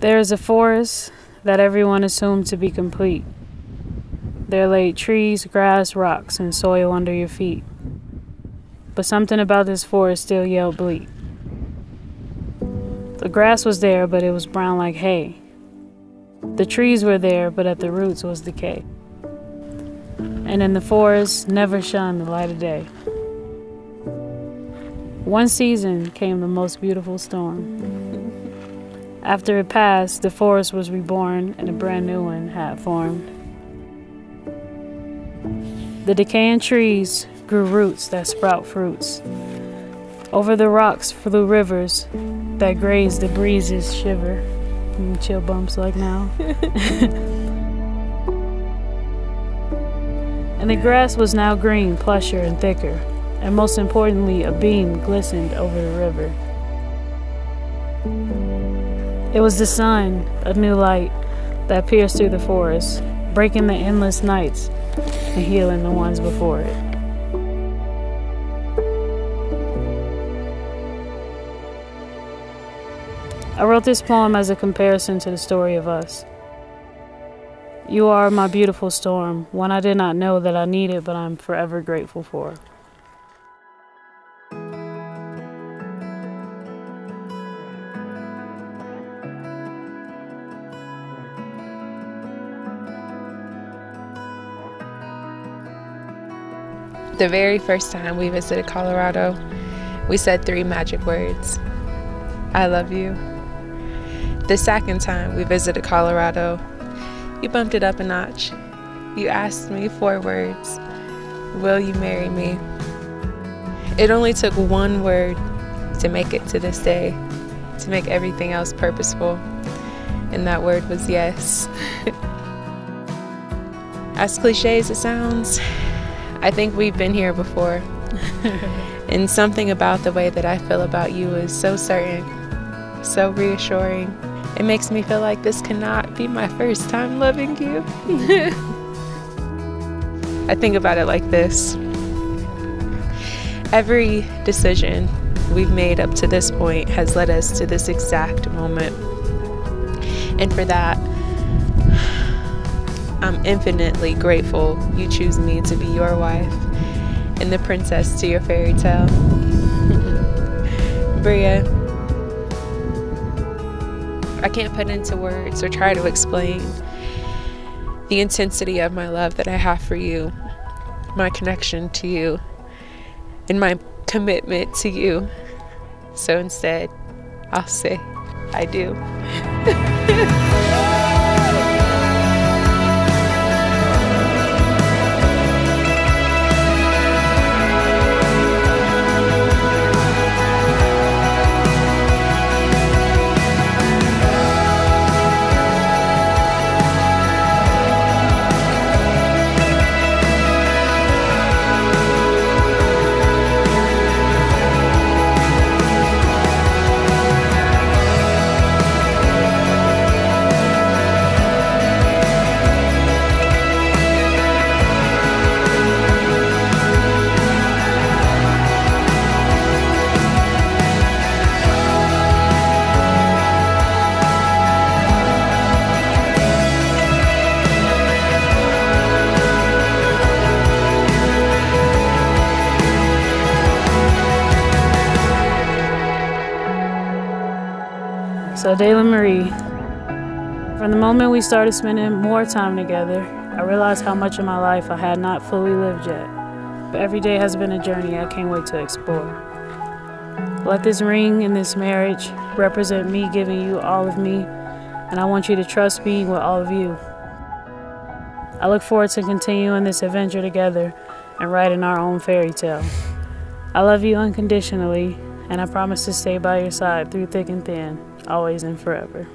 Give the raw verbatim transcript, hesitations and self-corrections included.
There is a forest that everyone assumed to be complete. There lay trees, grass, rocks, and soil under your feet. But something about this forest still yelled bleak. The grass was there, but it was brown like hay. The trees were there, but at the roots was decay. And in the forest never shone the light of day. One season came the most beautiful storm. After it passed, the forest was reborn and a brand new one had formed. The decaying trees grew roots that sprout fruits. Over the rocks flew rivers that grazed the breezes shiver. And chill bumps like now. And the grass was now green, plusher, and thicker. And most importantly, a beam glistened over the river. It was the sun, a new light, that pierced through the forest, breaking the endless nights and healing the ones before it. I wrote this poem as a comparison to the story of us. You are my beautiful storm, one I did not know that I needed, but I'm forever grateful for. The very first time we visited Colorado, we said three magic words: I love you. The second time we visited Colorado, you bumped it up a notch. You asked me four words: will you marry me? It only took one word to make it to this day, to make everything else purposeful, and that word was yes. As cliche as it sounds, I think we've been here before. And something about the way that I feel about you is so certain, so reassuring. It makes me feel like this cannot be my first time loving you. I think about it like this. Every decision we've made up to this point has led us to this exact moment. And for that, I'm infinitely grateful you choose me to be your wife and the princess to your fairy tale. Bria, I can't put into words or try to explain the intensity of my love that I have for you, my connection to you, and my commitment to you. So instead, I'll say, I do. So Da'lynn Marie, from the moment we started spending more time together, I realized how much of my life I had not fully lived yet. But every day has been a journey I can't wait to explore. Let this ring and this marriage represent me giving you all of me, and I want you to trust me with all of you. I look forward to continuing this adventure together and writing our own fairy tale. I love you unconditionally, and I promise to stay by your side through thick and thin, always and forever.